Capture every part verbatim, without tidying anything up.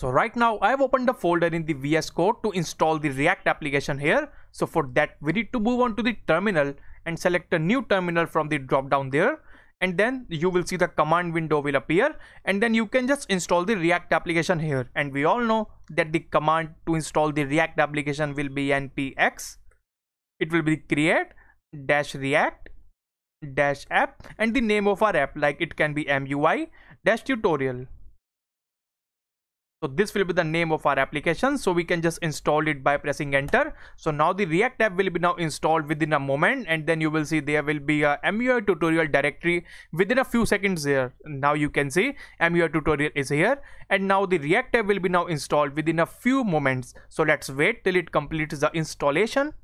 So right now I've opened a folder in the V S Code to install the React application here. So for that we need to move on to the terminal and select a new terminal from the drop down there. And then you will see the command window will appear, and then you can just install the React application here. And we all know that the command to install the React application will be npx. It will be create dash react dash app, and the name of our app, like it can be M U I dash tutorial. So this will be the name of our application. So we can just install it by pressing enter. So now the React app will be now installed within a moment, and then you will see there will be a M U I tutorial directory within a few seconds there. Now you can see M U I tutorial is here, and now the React app will be now installed within a few moments. So let's wait till it completes the installation.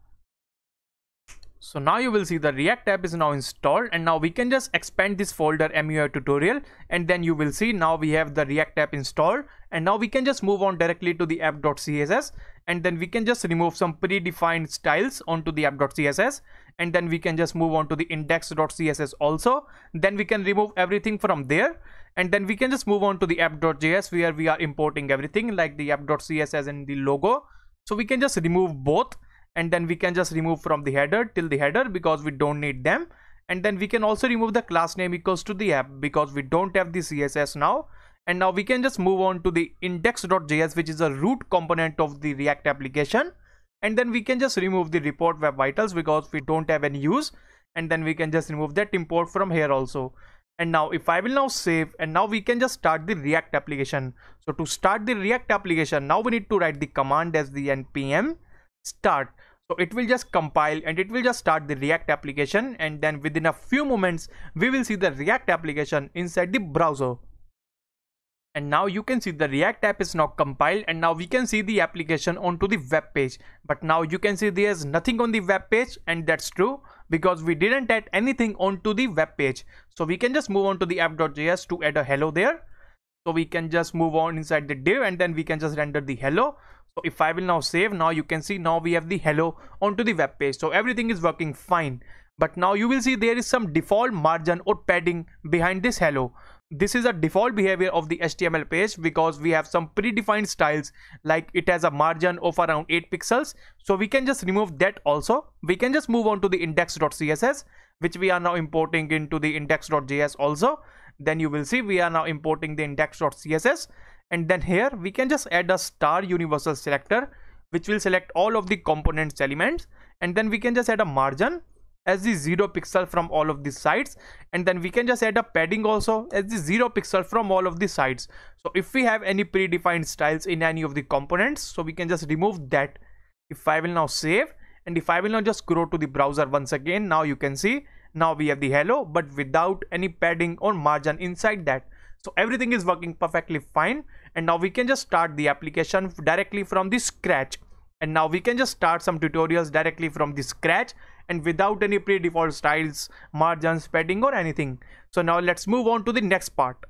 So now you will see the React app is now installed, and now we can just expand this folder M U I tutorial, and then you will see now we have the React app installed. And now we can just move on directly to the app.css, and then we can just remove some predefined styles onto the app.css, and then we can just move on to the index.css also. Then we can remove everything from there, and then we can just move on to the app.js where we are importing everything like the app.css and the logo. So we can just remove both. And then we can just remove from the header till the header because we don't need them. And then we can also remove the class name equals to the app because we don't have the C S S now. And now we can just move on to the index.js, which is a root component of the React application. And then we can just remove the report web vitals because we don't have any use. And then we can just remove that import from here also. And now if I will now save, and now we can just start the React application. So to start the React application, now we need to write the command as the npm start. So it will just compile and it will just start the React application, and then within a few moments we will see the React application inside the browser. And now you can see the React app is now compiled, and now we can see the application onto the web page. But now you can see there's nothing on the web page, and that's true because we didn't add anything onto the web page. So we can just move on to the app.js to add a hello there. So we can just move on inside the div, and then we can just render the hello. So if I will now save, now you can see now we have the hello onto the web page. So everything is working fine. But now you will see there is some default margin or padding behind this hello. This is a default behavior of the H T M L page because we have some predefined styles, like it has a margin of around eight pixels. So we can just remove that also. We can just move on to the index.css, which we are now importing into the index.js also. Then you will see we are now importing the index.css, and then here we can just add a star universal selector which will select all of the components elements, and then we can just add a margin as the zero pixel from all of these sides, and then we can just add a padding also as the zero pixel from all of the sides. So if we have any predefined styles in any of the components, so we can just remove that. If I will now save, and if I will now just scroll to the browser once again, now you can see now we have the hello but without any padding or margin inside that. So everything is working perfectly fine, and now we can just start the application directly from the scratch. And now we can just start some tutorials directly from the scratch and without any pre-default styles, margins, padding or anything. So now let's move on to the next part.